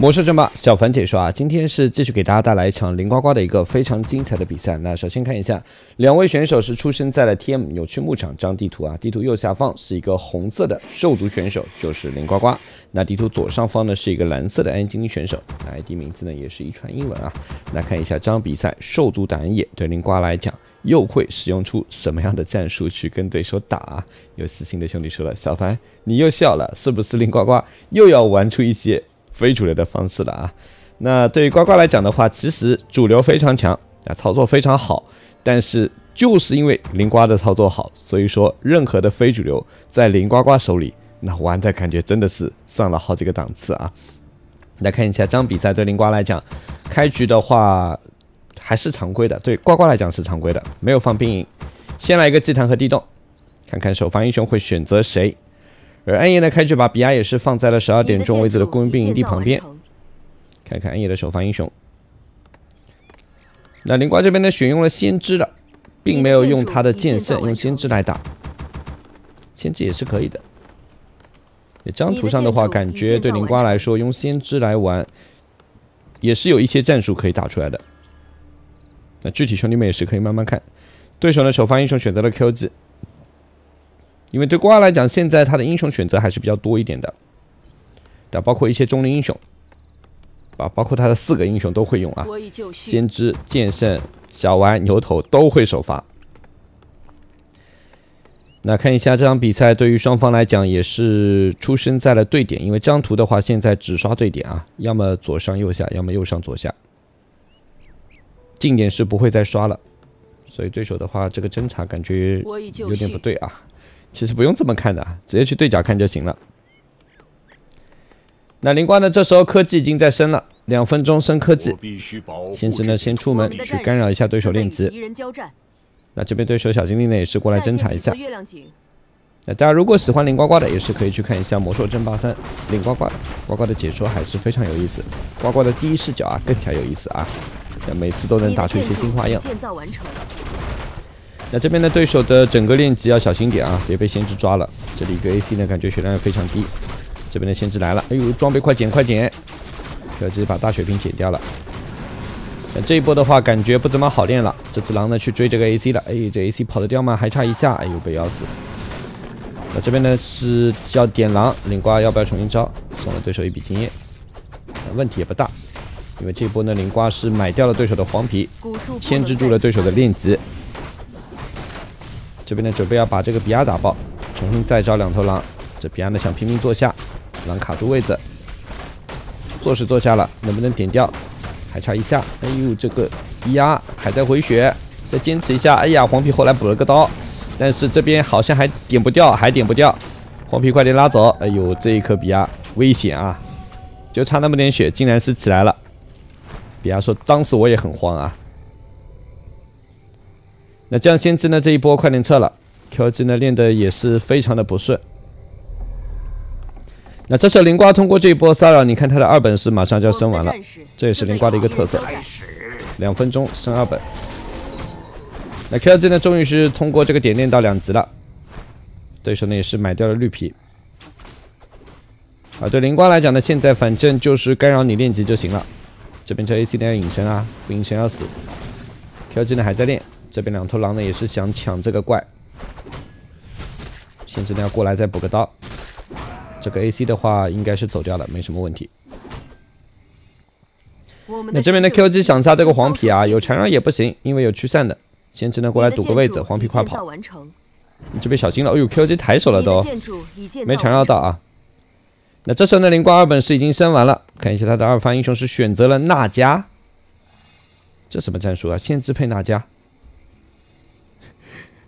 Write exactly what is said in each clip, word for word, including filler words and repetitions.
魔兽争霸，小凡解说啊，今天是继续给大家带来一场零呱呱的一个非常精彩的比赛。那首先看一下，两位选手是出生在了 T M 扭曲牧场这张地图啊，地图右下方是一个红色的兽族选手，就是零呱呱。那地图左上方呢是一个蓝色的暗夜精灵选手，那 I D 名字呢也是一串英文啊。那看一下这场比赛，兽族打野对零呱来讲。 又会使用出什么样的战术去跟对手打、啊？有私信的兄弟说了，小凡你又笑了，是不是令呱呱又要玩出一些非主流的方式了啊？那对于呱呱来讲的话，其实主流非常强啊，操作非常好，但是就是因为令呱的操作好，所以说任何的非主流在令呱呱手里，那玩的感觉真的是上了好几个档次啊。来看一下这场比赛对令呱来讲，开局的话。 还是常规的，对呱呱来讲是常规的，没有放兵营。先来一个祭坛和地洞，看看首发英雄会选择谁。而暗夜呢，开局把比亚也是放在了十二点钟位置的雇佣兵营地旁边，看看暗夜的首发英雄。那灵瓜这边呢，选用了先知了，并没有用他的剑圣，用先知来打，先知也是可以的。这张图上的话，感觉对灵瓜来说，用先知来玩也是有一些战术可以打出来的。 那具体兄弟们也是可以慢慢看，对手呢首发英雄选择了 Q G， 因为对呱呱来讲，现在他的英雄选择还是比较多一点的，但包括一些中灵英雄，把包括他的四个英雄都会用啊，先知、剑圣、小丸、牛头都会首发。那看一下这场比赛对于双方来讲也是出生在了对点，因为这张图的话现在只刷对点啊，要么左上右下，要么右上左下。 近点是不会再刷了，所以对手的话，这个侦查感觉有点不对啊。其实不用这么看的，直接去对角看就行了。那灵瓜呢？这时候科技已经在升了，两分钟升科技。先知呢先出门去干扰一下对手练级。那这边对手小精灵呢也是过来侦查一下。那大家如果喜欢灵呱呱的，也是可以去看一下《魔兽争霸三》灵呱呱的呱呱的解说，还是非常有意思。呱呱的第一视角啊，更加有意思啊。 那每次都能打出一些新花样。那这边的对手的整个练级要小心点啊，别被先知抓了。这里一个 A C 呢，感觉血量也非常低。这边的先知来了，哎呦，装备快捡快捡！小鸡把大血瓶捡掉了。那这一波的话，感觉不怎么好练了。这只狼呢去追这个 A C 了，哎，这 A C 跑得掉吗？还差一下，哎呦，被咬死。那这边呢是要点狼，领瓜要不要重新招？送了对手一笔经验，问题也不大。 因为这波呢，灵瓜是买掉了对手的黄皮，牵制住了对手的练级。这边呢，准备要把这个比亚打爆，重新再招两头狼。这比亚呢想拼命坐下，狼卡住位子，坐是坐下了，能不能点掉？还差一下。哎呦，这个伊亚还在回血，再坚持一下。哎呀，黄皮后来补了个刀，但是这边好像还点不掉，还点不掉。黄皮快点拉走！哎呦，这一颗比亚危险啊，就差那么点血，竟然是起来了。 比亚说：“当时我也很慌啊。”那这样先知呢这一波快点撤了 ，Q G 呢练的也是非常的不顺。那这时候灵瓜通过这一波骚扰，你看他的二本是马上就要升完了，这也是灵瓜的一个特色。两分钟升二本。那 Q G 呢终于是通过这个点练到两级了，对手呢也是买掉了绿皮。啊，对灵瓜来讲呢，现在反正就是干扰你练级就行了。 这边这 A C 呢要隐身啊，不隐身要死。Q G 呢还在练，这边两头狼呢也是想抢这个怪，先知呢要过来再补个刀。这个 A C 的话应该是走掉了，没什么问题。那这边的 Q G 想杀这个黄皮啊，有缠绕也不行，因为有驱散的。先知呢过来堵个位子，黄皮快跑。你这边小心了，哎呦 ，Q G 抬手了都，没缠绕到啊。 那这时候呢，灵瓜二本是已经升完了，看一下他的二番英雄是选择了娜迦，这什么战术啊？先支配娜迦，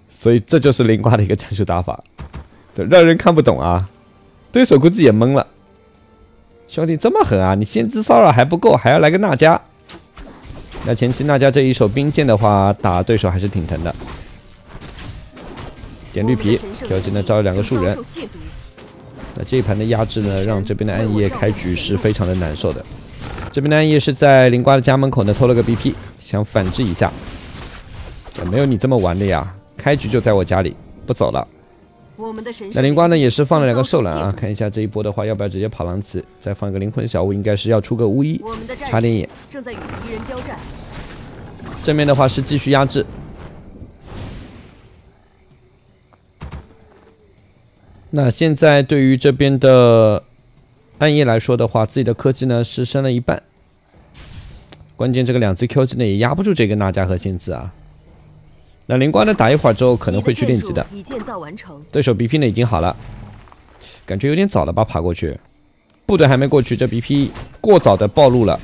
所以这就是灵瓜的一个战术打法，对，让人看不懂啊，对手估计也懵了。兄弟这么狠啊，你先知骚扰还不够，还要来个娜迦。那前期娜迦这一手兵线的话，打对手还是挺疼的。点绿皮，小鸡呢招了两个树人。 那这一盘的压制呢，让这边的暗夜开局是非常的难受的。这边的暗夜是在灵瓜的家门口呢偷了个 B P， 想反制一下。没有你这么玩的呀，开局就在我家里，不走了。那灵瓜呢也是放了两个兽兰啊，看一下这一波的话，要不要直接跑狼骑，再放个灵魂小屋，应该是要出个巫医，差点野。正面的话是继续压制。 那现在对于这边的暗夜来说的话，自己的科技呢是升了一半，关键这个两只 Q G 呢也压不住这个娜迦和仙姿啊。那灵瓜呢打一会儿之后可能会去练级的，对手 B P 呢已经好了，感觉有点早了吧，爬过去，部队还没过去，这 B P 过早的暴露了，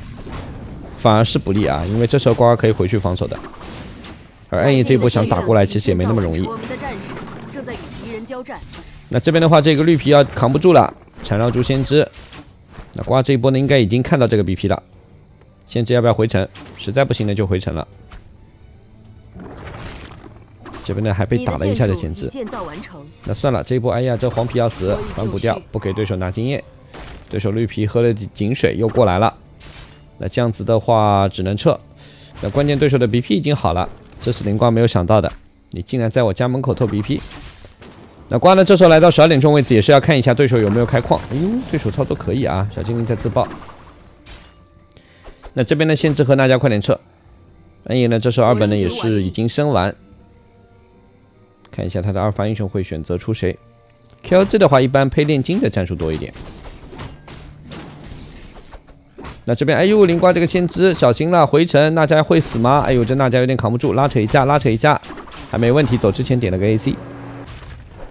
反而是不利啊，因为这时候瓜瓜可以回去防守的，而暗夜这一波想打过来其实也没那么容易。 那这边的话，这个绿皮要扛不住了，缠绕住先知。那瓜这一波呢，应该已经看到这个 B P 了。先知要不要回城？实在不行呢，就回城了。这边呢还被打了一下的先知。那算了，这一波，哎呀，这黄皮要死，反补掉，不给对手拿经验。对手绿皮喝了井水又过来了。那这样子的话，只能撤。那关键对手的 B P 已经好了，这是灵光没有想到的，你竟然在我家门口偷 B P。 那瓜呢？这时候来到十二点钟位置，也是要看一下对手有没有开矿。哎呦，对手操作可以啊，小精灵在自爆。那这边的限制和娜迦快点撤。暗夜呢，这时候二本呢也是已经升完，看一下他的二发英雄会选择出谁。K L G 的话，一般配炼金的战术多一点。那这边，哎呦，灵瓜这个先知小心了，回城娜迦会死吗？哎呦，这娜迦有点扛不住，拉扯一下，拉扯一下，还没问题。走之前点了个 A C。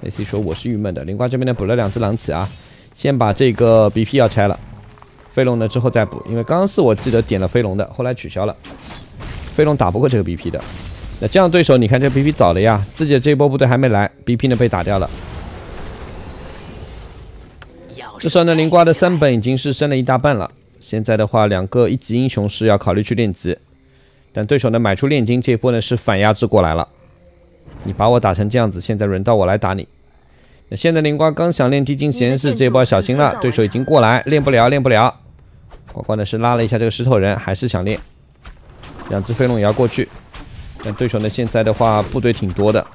A C 说我是郁闷的，灵瓜这边呢补了两只狼骑啊，先把这个 B P 要拆了，飞龙呢之后再补，因为刚刚是我记得点了飞龙的，后来取消了，飞龙打不过这个 B P 的，那这样对手你看这 B P 早了呀，自己的这一波部队还没来 ，B P 呢被打掉了。这时候呢灵瓜的三本已经是升了一大半了，现在的话两个一级英雄是要考虑去练级，但对手呢买出炼金这一波呢是反压制过来了。 你把我打成这样子，现在轮到我来打你。那现在灵瓜刚想练地精实验室，这一波小心了，对手已经过来，练不了，练不了。瓜瓜呢是拉了一下这个石头人，还是想练。两只飞龙也要过去，但对手呢现在的话部队挺多的。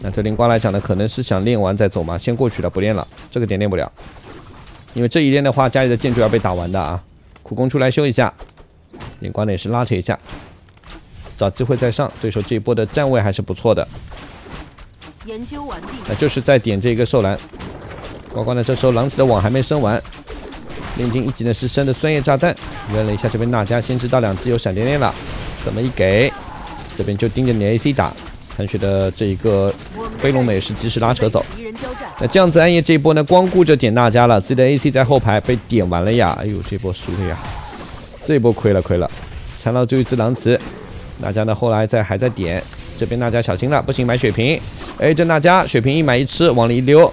那对灵瓜来讲呢，可能是想练完再走嘛，先过去了，不练了，这个点练不了，因为这一练的话，家里的建筑要被打完的啊。苦工出来修一下，灵瓜呢也是拉扯一下。 找机会再上，对手这一波的站位还是不错的。研究完毕，那就是在点这个兽兰。呱呱呢，这时候狼骑的网还没升完，炼金一级呢是升的酸液炸弹，扔了一下这边娜迦，先知道两只有闪电链了，怎么一给，这边就盯着你 A C 打。残血的这一个飞龙呢也是及时拉扯走。那这样子暗夜这一波呢，光顾着点娜迦了，自己的 A C 在后排被点完了呀，哎呦，这波输了呀，这波亏了亏了，缠绕就一只狼骑。 娜迦呢？后来在还在点这边，娜迦小心了，不行买血瓶。哎，这娜迦血瓶一买一吃，往里一溜，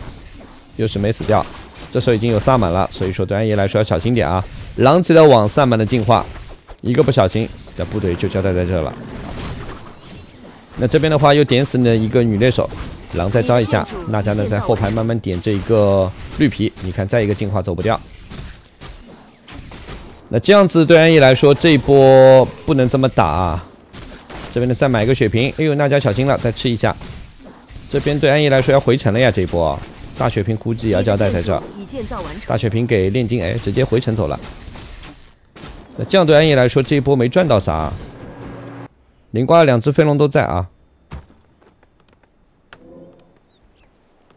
又是没死掉。这时候已经有萨满了，所以说对暗夜来说要小心点啊。狼骑的网，萨满的进化，一个不小心，那部队就交代在这了。那这边的话又点死了一个女猎手，狼再招一下，娜迦呢在后排慢慢点这一个绿皮，你看再一个进化走不掉。 那这样子对暗夜来说，这一波不能这么打啊。 这边呢，再买一个血瓶。哎呦，娜迦小心了，再吃一下。这边对暗夜来说要回城了呀，这一波大血瓶估计也要交代在这儿。大血瓶给炼金，哎，直接回城走了。那这样对暗夜来说，这一波没赚到啥。灵瓜两只飞龙都在啊，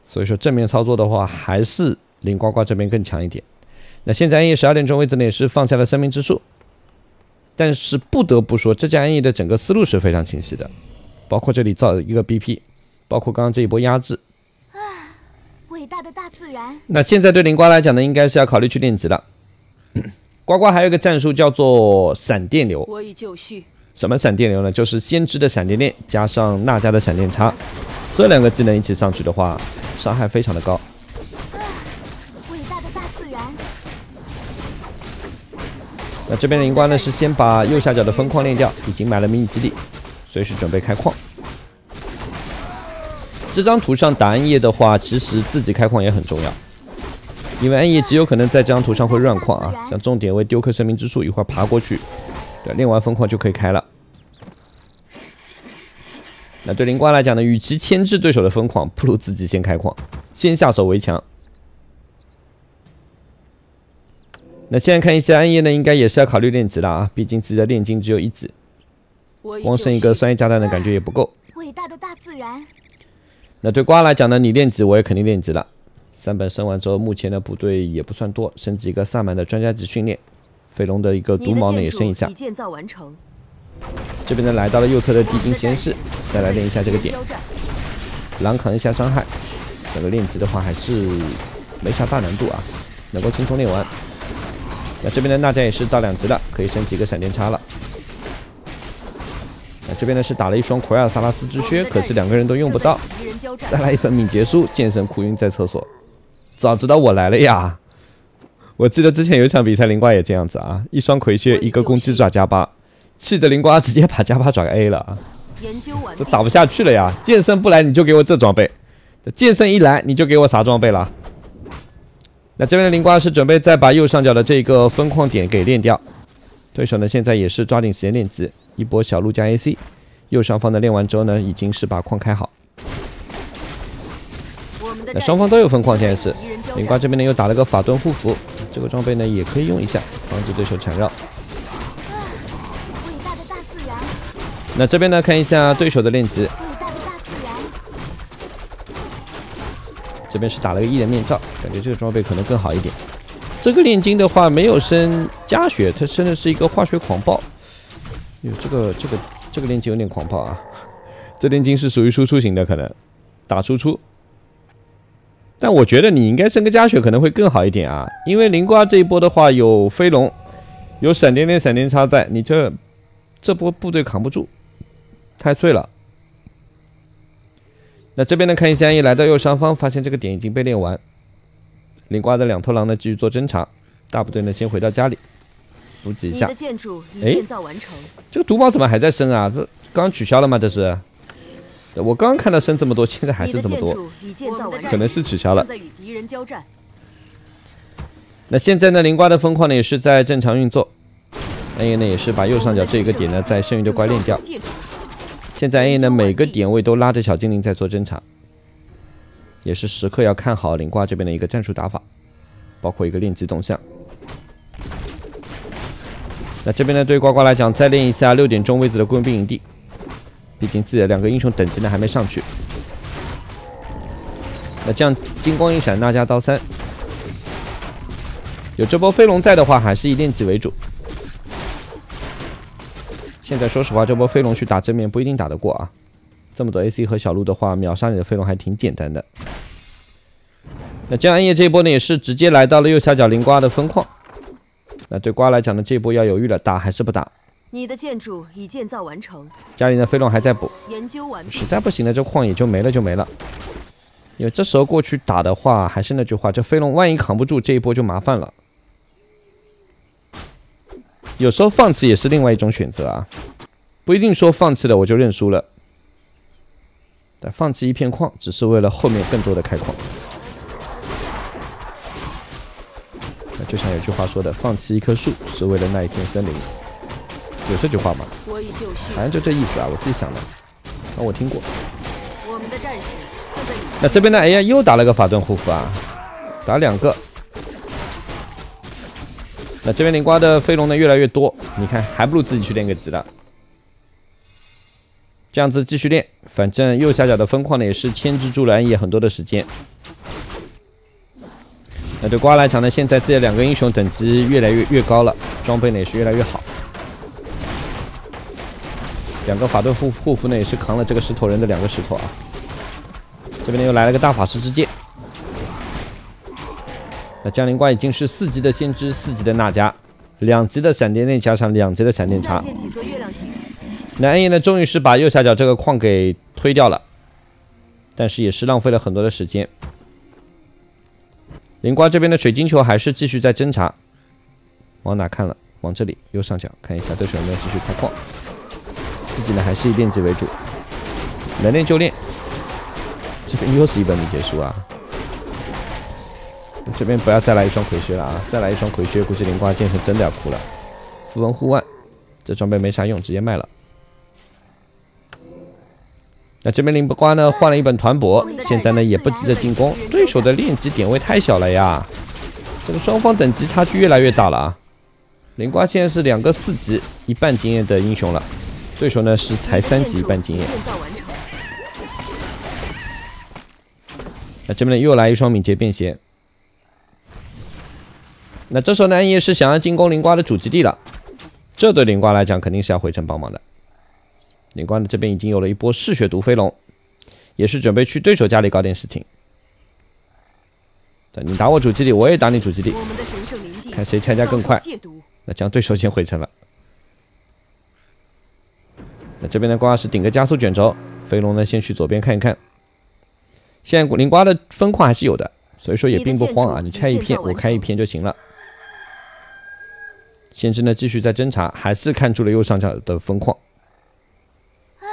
所以说正面操作的话，还是灵呱呱这边更强一点。那现在暗夜十二点钟位置呢，也是放下了生命之树。 但是不得不说，这家暗夜的整个思路是非常清晰的，包括这里造一个 B P， 包括刚刚这一波压制。啊，伟大的大自然。那现在对灵瓜来讲呢，应该是要考虑去练级了。呱呱还有一个战术叫做闪电流。我已就绪。什么闪电流呢？就是先知的闪电链加上娜迦的闪电叉，这两个技能一起上去的话，伤害非常的高。 那这边的灵瓜呢是先把右下角的分矿练掉，已经买了迷你基地，随时准备开矿。这张图上打暗夜的话，其实自己开矿也很重要，因为暗夜极有可能在这张图上会乱矿啊，像重点为丢颗生命之树，一会儿爬过去，对，练完分矿就可以开了。那对灵瓜来讲呢，与其牵制对手的疯狂，不如自己先开矿，先下手为强。那现在看一下暗夜呢，应该也是要考虑炼级了啊，毕竟自己的炼金只有一级，光剩一个酸液炸弹的感觉也不够。伟大的大自然。那对瓜来讲呢，你炼级我也肯定炼级了。三本升完之后，目前的部队也不算多，升级一个萨满的专家级训练，飞龙的一个毒矛呢也升一下。 这边呢，来到了右侧的敌兵实验室，再来练一下这个点，狼扛一下伤害。整个练级的话还是没啥大难度啊，能够轻松练完。那这边呢，大家也是到两级了，可以升级一个闪电叉了。那这边呢是打了一双奎尔萨拉斯之靴，可是两个人都用不到。再来一本敏捷书，剑神哭晕在厕所。早知道我来了呀！我记得之前有一场比赛，灵瓜也这样子啊，一双奎靴，一个攻击爪加八。 气得灵瓜直接把加巴爪个 A 了啊！这打不下去了呀！剑圣不来你就给我这装备，剑圣一来你就给我啥装备了？那这边的灵瓜是准备再把右上角的这个分矿点给练掉。对手呢现在也是抓紧时间练级，一波小鹿加 A C， 右上方的练完之后呢，已经是把矿开好。那双方都有分矿，现在是灵瓜这边呢又打了个法盾护符，这个装备呢也可以用一下，防止对手缠绕。 那这边呢，看一下对手的练级。这边是打了个一人面罩，感觉这个装备可能更好一点。这个炼金的话没有升加血，它升的是一个化学狂暴。哟，这个这个这个炼金有点狂暴啊！这炼金是属于输出型的，可能打输出。但我觉得你应该升个加血可能会更好一点啊，因为灵瓜这一波的话有飞龙，有闪电链、闪电叉在，你这这波部队扛不住。 太脆了。那这边呢？看一下，一来到右上方，发现这个点已经被练完。灵瓜的两头狼呢，继续做侦查。大部队呢，先回到家里补给一下。哎，这个毒矛怎么还在升啊？这刚取消了吗？这是？我刚刚看到升这么多，现在还是这么多，可能是取消了。那现在呢？灵瓜的分矿呢，也是在正常运作。暗夜呢，也是把右上角这一个点呢，在剩余的乖练掉。 现在 A 呢，每个点位都拉着小精灵在做侦查，也是时刻要看好灵瓜这边的一个战术打法，包括一个练级动向。那这边呢，对呱呱来讲，再练一下六点钟位置的雇佣兵营地，毕竟自己的两个英雄等级呢还没上去。那这样金光一闪，纳迦刀三，有这波飞龙在的话，还是以练级为主。 现在说实话，这波飞龙去打正面不一定打得过啊！这么多 A C 和小鹿的话，秒杀你的飞龙还挺简单的。那江暗夜这一波呢，也是直接来到了右下角灵瓜的分矿。那对瓜来讲呢，这一波要犹豫了，打还是不打？你的建筑已建造完成。家里的飞龙还在补，研究完毕。实在不行了，这矿也就没了就没了。因为这时候过去打的话，还是那句话，这飞龙万一扛不住，这一波就麻烦了。 有时候放弃也是另外一种选择啊，不一定说放弃了我就认输了。但放弃一片矿，只是为了后面更多的开矿。那就像有句话说的，放弃一棵树是为了那一片森林，有这句话吗？反正就这意思啊，我自己想的，但我听过。那这边呢？哎呀，又打了个法盾护符啊，打两个。 那这边灵瓜的飞龙呢越来越多，你看还不如自己去练个级了。这样子继续练，反正右下角的分矿呢也是牵制住了暗夜很多的时间。那对瓜来讲呢，现在自己的两个英雄等级越来越越高了，装备呢也是越来越好。两个法盾护护符呢也是扛了这个石头人的两个石头啊。这边呢又来了个大法师之剑。 那江灵瓜已经是四级的先知，四级的纳迦，两级的闪电链加上两级的闪电叉。那暗夜呢，终于是把右下角这个矿给推掉了，但是也是浪费了很多的时间。灵瓜这边的水晶球还是继续在侦查，往哪看了？往这里，右上角看一下对手有没有继续开矿。自己呢还是以练级为主，能练就练。这边又是一本敏捷书啊。 这边不要再来一双葵靴了啊！再来一双葵靴，估计灵瓜剑神真的要哭了。符文护腕，这装备没啥用，直接卖了。那这边凌波瓜呢换了一本团帛，现在呢也不急着进攻，对手的练级点位太小了呀，这个双方等级差距越来越大了啊。凌瓜现在是两个四级一半经验的英雄了，对手呢是才三级一半经验。那这边呢又来一双敏捷便携。 那这时候呢，暗夜是想要进攻凌瓜的主基地了，这对凌瓜来讲肯定是要回城帮忙的。凌瓜呢这边已经有了一波嗜血毒飞龙，也是准备去对手家里搞点事情。你打我主基地，我也打你主基地，看谁参加更快。那这样对手先回城了。那这边的瓜是顶个加速卷轴，飞龙呢先去左边看一看。现在凌瓜的分矿还是有的，所以说也并不慌啊，你拆一片，我开一片就行了。 先知呢，继续在侦查，还是看出了右上角的分矿。啊，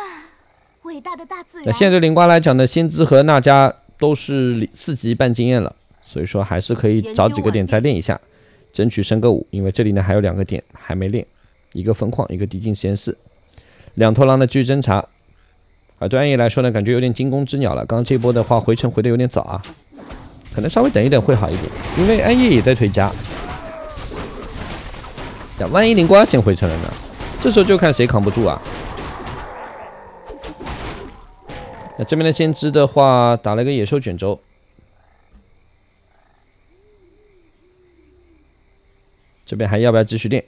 伟大的大自然！那现在对凌瓜来讲呢，先知和娜迦都是四级半经验了，所以说还是可以找几个点再练一下，争取升个五。因为这里呢还有两个点还没练，一个分矿，一个敌境实验室。两头狼呢继续侦查。啊，对暗夜来说呢，感觉有点惊弓之鸟了。刚刚这波的话，回城回的有点早啊，可能稍微等一等会好一点，因为暗夜也在推加。 那万一凌瓜先回城了呢？这时候就看谁扛不住啊！那这边的先知的话，打了个野兽卷轴。这边还要不要继续练？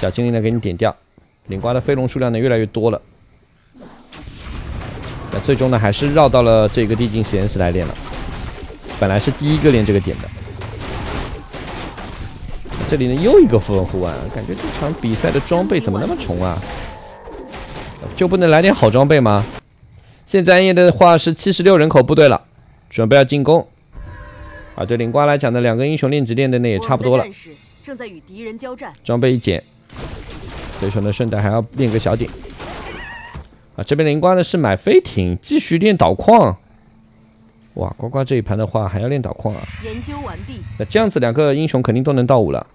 小精灵呢，给你点掉。凌瓜的飞龙数量呢，越来越多了。那最终呢，还是绕到了这个地境实验室来练了。本来是第一个练这个点的。 这里呢又一个符文护腕，感觉这场比赛的装备怎么那么穷啊？就不能来点好装备吗？现在暗夜的话是七十六人口部队了，准备要进攻。啊，对凌瓜来讲的两个英雄练级练的呢也差不多了。正在与敌人交战，装备一减，所以说呢顺带还要练个小点。啊，这边凌瓜呢是买飞艇，继续练导矿。 哇，呱呱这一盘的话还要练导矿啊！研究完毕。那这样子两个英雄肯定都能到五了。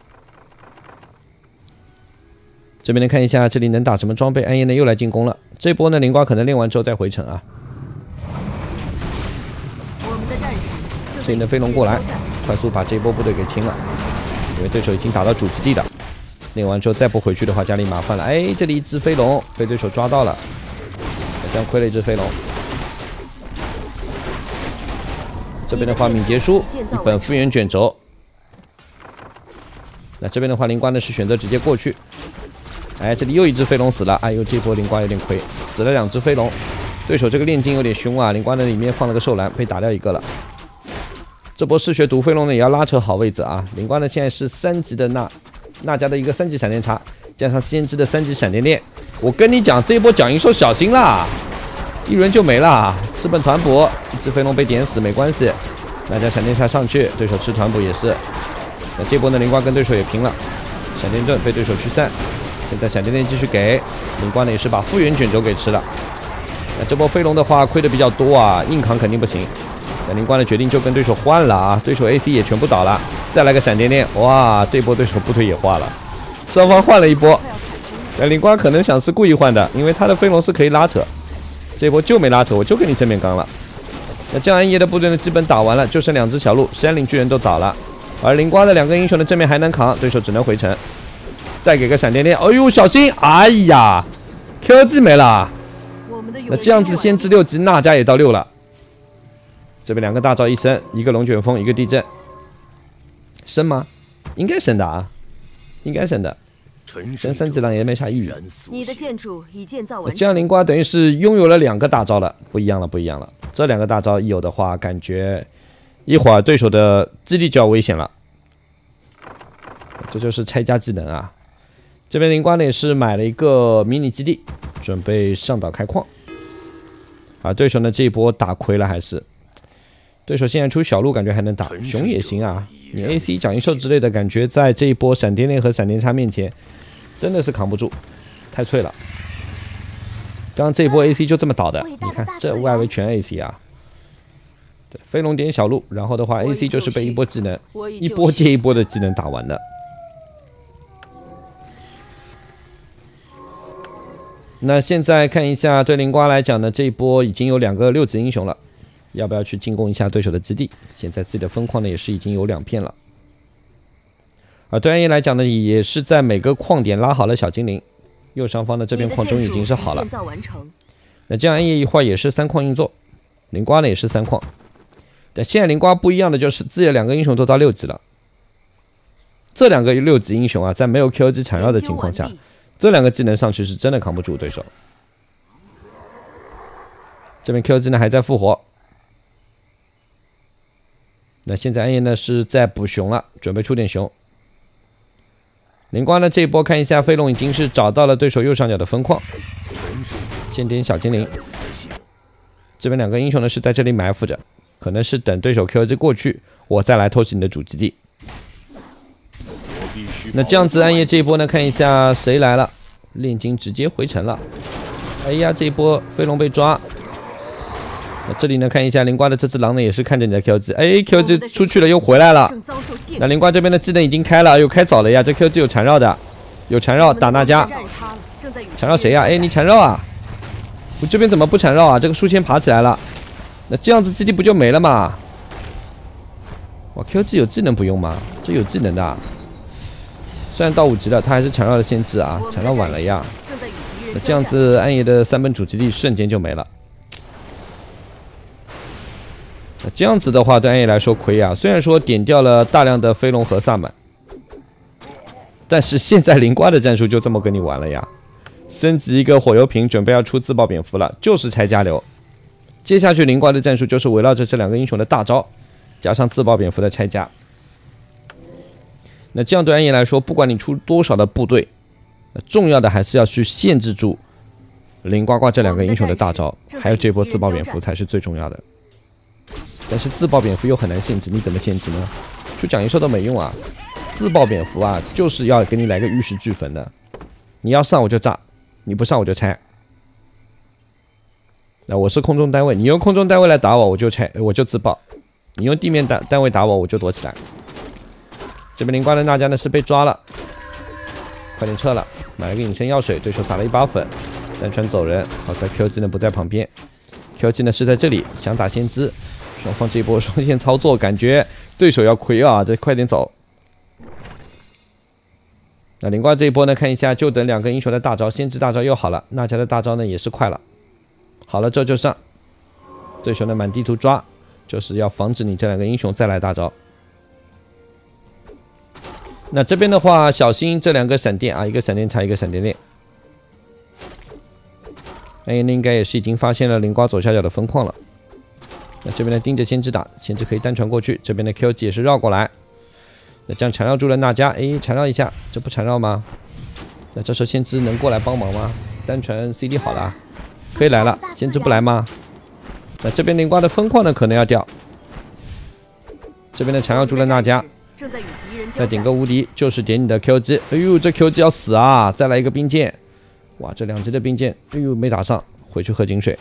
这边呢看一下这里能打什么装备，暗夜呢又来进攻了。这波呢凌瓜可能练完之后再回城啊。我们的战士，这里的飞龙过来，快速把这波部队给清了，因为对手已经打到主基地了。练完之后再不回去的话，家里麻烦了。哎，这里一只飞龙被对手抓到了，这样亏了一只飞龙。 这边的话，敏捷书一本复原卷轴。那这边的话，凌瓜呢是选择直接过去。哎，这里又一只飞龙死了，哎呦，这波凌瓜有点亏，死了两只飞龙。对手这个炼金有点凶啊，凌瓜呢里面放了个兽兰，被打掉一个了。这波嗜血毒飞龙呢也要拉扯好位置啊。凌瓜呢现在是三级的娜娜迦的一个三级闪电叉，加上先知的三级闪电链。我跟你讲，这一波蒋银兽小心啦！ 一轮就没了，吃本团补，一只飞龙被点死没关系，大家闪电下上去，对手吃团补也是。那这波呢，凌瓜跟对手也平了，闪电盾被对手驱散，现在闪电链继续给凌瓜呢也是把复原卷轴给吃了。那这波飞龙的话亏的比较多啊，硬扛肯定不行。那凌瓜呢决定就跟对手换了啊，对手 A C 也全部倒了，再来个闪电链，哇，这波对手部队也化了，双方换了一波。那凌瓜可能想是故意换的，因为他的飞龙是可以拉扯。 这波就没拉扯，我就跟你正面刚了。那这样暗夜的部队呢，基本打完了，就剩两只小鹿，山岭巨人都倒了，而凌瓜的两个英雄的正面还能扛，对手只能回城。再给个闪电链，哎呦，小心！哎呀 ，Q G 没了。那这样子，先知六级，娜迦也到六了。这边两个大招一升，一个龙卷风，一个地震，升吗？应该升的啊，应该升的。 升三级狼也没啥意义。你的建筑已建造完成。这样凌瓜等于是拥有了两个大招了，不一样了，不一样了。这两个大招一有的话，感觉一会儿对手的基地就要危险了。这就是拆家技能啊！这边凌瓜呢也是买了一个迷你基地，准备上岛开矿。啊，对手呢这一波打亏了，还是对手现在出小鹿，感觉还能打熊也行啊。你 A C 蒋银兽之类的感觉，在这一波闪电链和闪电叉面前。 真的是扛不住，太脆了。刚刚这一波 A C 就这么倒的，你看这外围全 A C 啊。对，飞龙点小鹿，然后的话 A C 就是被一波技能，一波接一波的技能打完的。那现在看一下对林瓜来讲呢，这一波已经有两个六子英雄了，要不要去进攻一下对手的基地？现在自己的分矿呢也是已经有两片了。而对岸一来讲呢，也是在每个矿点拉好了小精灵，右上方的这边矿中已经是好了。那这样一一会也是三矿运作，林瓜呢也是三矿。 但现在林瓜不一样的就是自己的两个英雄都到六级了，这两个六级英雄啊，在没有 Q G 缠绕的情况下，这两个技能上去是真的扛不住对手。这边 Q G 呢还在复活，那现在暗夜呢是在补熊了，准备出点熊。林瓜呢这一波看一下，飞龙已经是找到了对手右上角的分矿，先点小精灵。这边两个英雄呢是在这里埋伏着。 可能是等对手 Q G 过去，我再来偷袭你的主基地。那这样子，暗夜这一波呢，看一下谁来了。炼金直接回城了。哎呀，这一波飞龙被抓。那这里呢，看一下林瓜的这只狼呢，也是看着你的 Q G。哎 ，Q G 出去了，又回来了。那林瓜这边的技能已经开了，又开早了呀。这 Q G 有缠绕的，有缠绕打那家。缠绕谁呀？哎，你缠绕啊！我这边怎么不缠绕啊？这个树先爬起来了。 那这样子基地不就没了吗？哇 ，Q G 有技能不用吗？这有技能的、啊，虽然到五级了，他还是缠绕的限制啊，缠绕晚了呀。那这样子暗夜的三本主基地瞬间就没了。那这样子的话，对暗夜来说亏啊。虽然说点掉了大量的飞龙和萨满，但是现在林瓜的战术就这么跟你玩了呀。升级一个火油瓶，准备要出自爆蝙蝠了，就是拆加流。 接下去林瓜的战术就是围绕着这两个英雄的大招，加上自爆蝙蝠的拆家。那这样对暗夜来说，不管你出多少的部队，重要的还是要去限制住林瓜瓜这两个英雄的大招，还有这波自爆蝙蝠才是最重要的。但是自爆蝙蝠又很难限制，你怎么限制呢？就讲一说都没用啊！自爆蝙蝠啊，就是要给你来个玉石俱焚的，你要上我就炸，你不上我就拆。 那我是空中单位，你用空中单位来打我，我就拆，我就自爆；你用地面单单位打我，我就躲起来。这边林瓜的娜迦呢是被抓了，快点撤了！买了个隐身药水，对手撒了一把粉，单穿走人。好在 Q G 呢不在旁边 ，Q G 呢是在这里想打先知。双方这一波双线操作，感觉对手要亏啊！这快点走。那林瓜这一波呢，看一下就等两个英雄的大招，先知大招又好了，娜迦的大招呢也是快了。 好了，这就上。对手呢满地图抓，就是要防止你这两个英雄再来大招。那这边的话，小心这两个闪电啊，一个闪电插，一个闪电链。哎，那应该也是已经发现了林瓜左下角的分矿了。那这边呢盯着先知打，先知可以单传过去，这边的 Q G 也是绕过来。那这样缠绕住了娜迦，哎，缠绕一下，这不缠绕吗？那这时候先知能过来帮忙吗？单传 C D 好了、啊。 可以来了，先知不来吗？那这边林瓜的分矿呢，可能要掉。这边的缠绕住了娜迦，再点个无敌，就是点你的 Q G。哎呦，这 Q G 要死啊！再来一个冰箭，哇，这两级的冰箭，哎呦没打上，回去喝井水。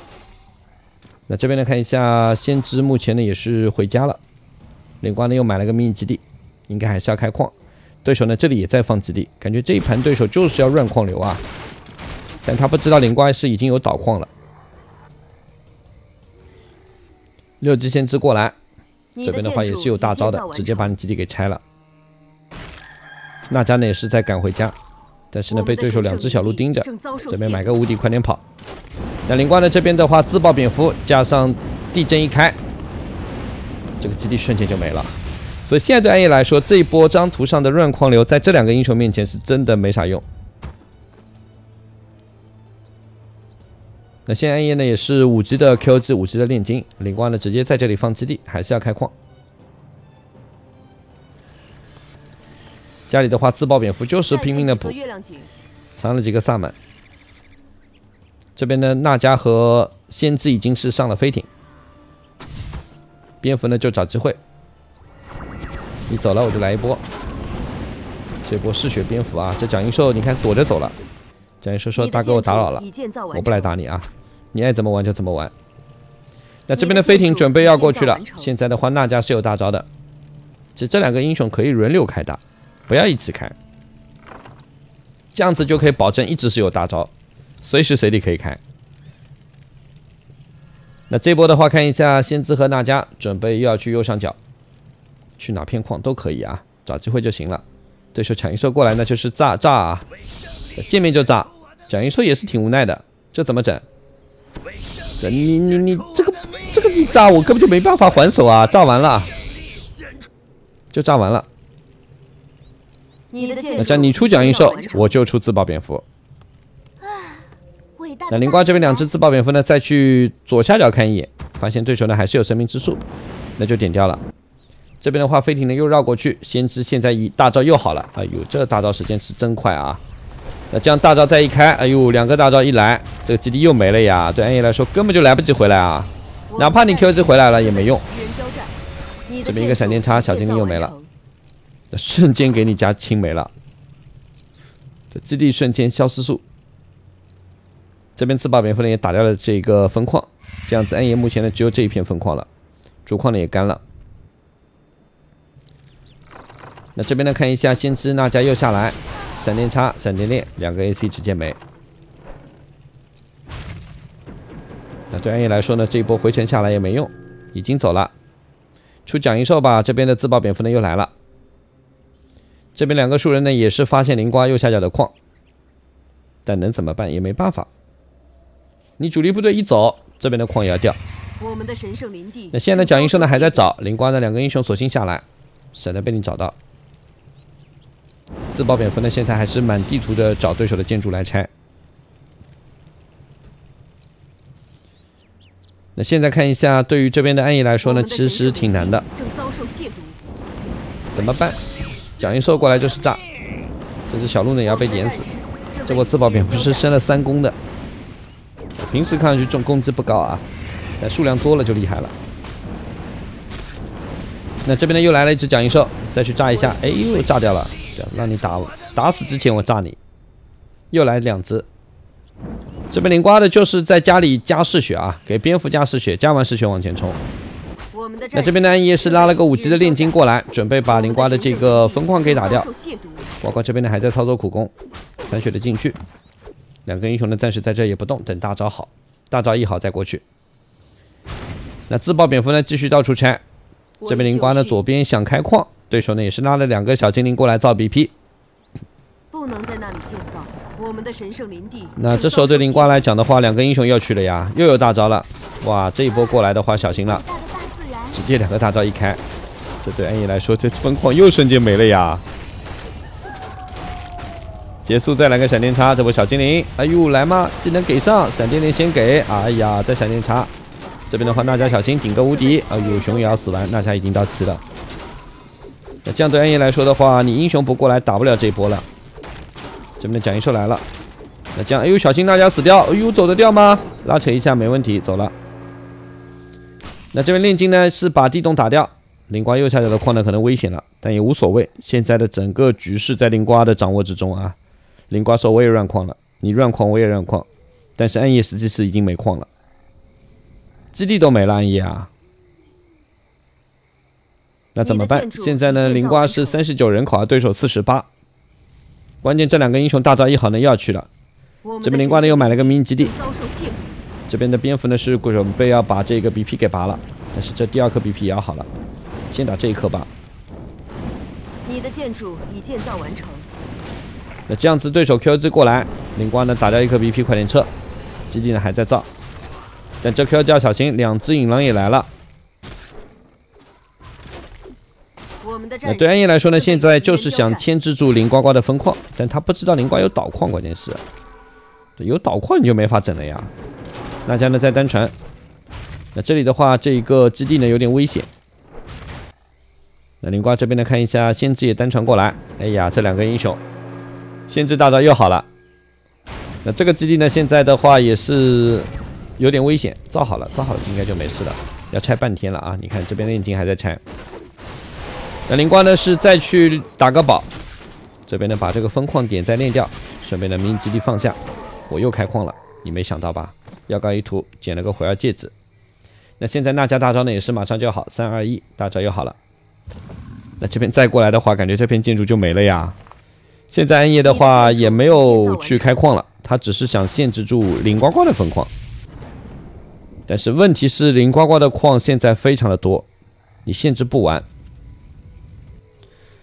那这边呢，看一下先知目前呢也是回家了。林瓜呢又买了个迷你基地，应该还是要开矿。对手呢这里也在放基地，感觉这一盘对手就是要乱矿流啊。 但他不知道林瓜是已经有导矿了。六级先知过来，这边的话也是有大招的，直接把你基地给拆了。娜迦呢也是在赶回家，但是呢被对手两只小鹿盯着，这边买个无敌，快点跑。那林瓜呢这边的话自爆蝙蝠加上地震一开，这个基地瞬间就没了。所以现在对暗夜来说，这一波张图上的乱矿流在这两个英雄面前是真的没啥用。 那现在暗夜呢也是五级的 Q G， 五级的炼金，林瓜呢直接在这里放基地，还是要开矿。家里的话自爆蝙蝠就是拼命的补，藏了几个萨满。这边呢娜迦和先知已经是上了飞艇，蝙蝠呢就找机会，你走了我就来一波，这波嗜血蝙蝠啊！这蒋银兽你看躲着走了。 蒋医师说：“大哥，我打扰了，我不来打你啊，你爱怎么玩就怎么玩。”那这边的飞艇准备要过去了。现在的话，娜迦是有大招的，其实这两个英雄可以轮流开打，不要一起开，这样子就可以保证一直是有大招。随时随地可以开。那这波的话，看一下先知和大家准备又要去右上角，去哪片矿都可以啊，找机会就行了。对手抢一兽过来呢，就是炸炸啊，见面就炸，抢一兽也是挺无奈的，这怎么整？这你你你这个这个你炸我根本就没办法还手啊，炸完了就炸完了。 那这样你出蒋印兽，我就出自爆蝙蝠。那林瓜这边两只自爆蝙蝠呢，再去左下角看一眼，发现对手呢还是有生命之树，那就点掉了。这边的话，飞艇呢又绕过去，先知现在以大招又好了。哎呦，这大招时间是真快啊！那这样大招再一开，哎呦，两个大招一来，这个基地又没了呀。对暗夜来说根本就来不及回来啊，哪怕你 Q G 回来了也没用。这边一个闪电叉，小精灵又没了。 瞬间给你加清没了，这基地瞬间消失术。这边自爆蝙蝠呢也打掉了这个分矿，这样子暗夜目前呢只有这一片分矿了，主矿呢也干了。那这边呢看一下，先知娜迦又下来，闪电叉、闪电链两个 A C 直接没。那对暗夜来说呢，这一波回城下来也没用，已经走了。出蒋银兽吧，这边的自爆蝙蝠呢又来了。 这边两个树人呢，也是发现林瓜右下角的矿，但能怎么办也没办法。你主力部队一走，这边的矿也要掉。我们的神圣林地。那现在蒋英雄呢还在找林瓜的两个英雄，索性下来，省得被你找到。自爆蝙蝠呢，现在还是满地图的找对手的建筑来拆。那现在看一下，对于这边的暗夜来说呢，其实挺难的。正遭受亵渎。怎么办？ 蒋银兽过来就是炸，这只小鹿呢也要被碾死。这波自爆蝙蝠是升了三攻的，平时看上去重攻击不高啊，但数量多了就厉害了。那这边呢又来了一只蒋银兽，再去炸一下，哎呦炸掉了，让你打我，打死之前我炸你。又来两只，这边领瓜的就是在家里加嗜血啊，给蝙蝠加嗜血，加完嗜血往前冲。 那这边呢，暗夜是拉了个五级的炼金过来，准备把林瓜的这个分矿给打掉。呱呱这边呢还在操作苦攻，残血的进去，两个英雄呢暂时在这也不动，等大招好，大招一好再过去。那自爆蝙蝠呢继续到处拆，这边林瓜呢左边想开矿，对手呢也是拉了两个小精灵过来造 B P。不能在那里建造我们的神圣林地。那这时候对林瓜来讲的话，两个英雄又去了呀，又有大招了。哇，这一波过来的话，小心了。 直接两个大招一开，这对暗夜来说，这分矿又瞬间没了呀！结束再来个闪电叉，这波小精灵，哎呦来嘛，技能给上，闪电链先给，哎呀再闪电叉，这边的话娜迦小心顶个无敌，哎呦熊也要死完，娜迦已经到齐了。那这样对暗夜来说的话，你英雄不过来打不了这一波了。这边的蒋银兽来了，那这样哎呦小心娜迦死掉，哎呦走得掉吗？拉扯一下没问题，走了。 那这边炼金呢是把地洞打掉，林瓜右下角的矿呢可能危险了，但也无所谓。现在的整个局势在林瓜的掌握之中啊。林瓜说我也乱矿了，你乱矿我也乱矿，但是暗夜实际是已经没矿了，基地都没了暗夜啊。那怎么办？现在呢林瓜是三十九人口啊，对手 四十八。关键这两个英雄大招一好呢又要去了，这边林瓜呢又买了个迷你基地。 这边的蝙蝠呢是准备要把这个 B P 给拔了，但是这第二颗 B P 也要好了，先打这一颗吧。你的建筑已建造完成。那这样子对手 Q G 过来，灵光呢打掉一颗 B P， 快点撤。基地呢还在造，但这 Q G 要小心，两只引狼也来了。那对暗夜来说呢，现在就是想牵制住林呱呱的分矿，但他不知道林呱有导矿，关键是有导矿你就没法整了呀。 娜迦呢在单传，那这里的话，这一个基地呢有点危险。那林瓜这边呢看一下，先知也单传过来。哎呀，这两个英雄，先知大招又好了。那这个基地呢现在的话也是有点危险，造好了，造好了应该就没事了。要拆半天了啊！你看这边炼金还在拆。那林瓜呢是再去打个宝，这边呢把这个分矿点再炼掉，顺便呢迷你基地放下。我又开矿了，你没想到吧？ 药膏一涂，捡了个火药戒指。那现在娜迦大招呢，也是马上就要好， 三二一，大招又好了。那这边再过来的话，感觉这片建筑就没了呀。现在暗夜的话也没有去开矿了，他只是想限制住林呱呱的分矿。但是问题是，林呱呱的矿现在非常的多，你限制不完。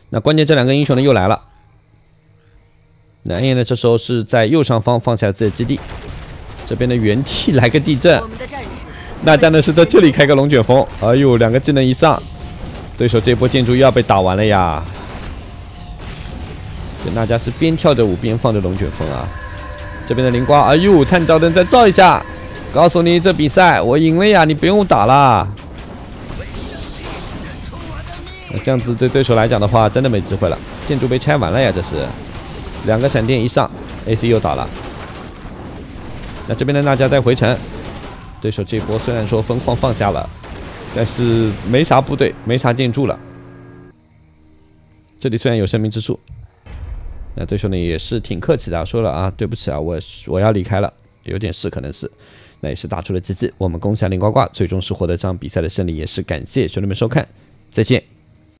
那关键这两个英雄呢又来了。南燕呢这时候是在右上方放下自己的基地，这边的原地来个地震。那战呢是在这里开个龙卷风，哎呦，两个技能一上，对手这波建筑又要被打完了呀！这娜迦是边跳着舞边放着龙卷风啊。这边的灵瓜，哎呦，探照灯再照一下，告诉你这比赛我赢了呀，你不用打啦。那这样子对对手来讲的话，真的没机会了，建筑被拆完了呀，这是两个闪电一上 ，A C 又打了。那这边的娜迦再回城。 对手这波虽然说分矿放下了，但是没啥部队，没啥建筑了。这里虽然有生命之树，那对手呢也是挺客气的、啊，说了啊，对不起啊，我我要离开了，有点事可能是，那也是打出了奇迹。我们攻下林呱呱，最终是获得这场比赛的胜利，也是感谢兄弟们收看，再见。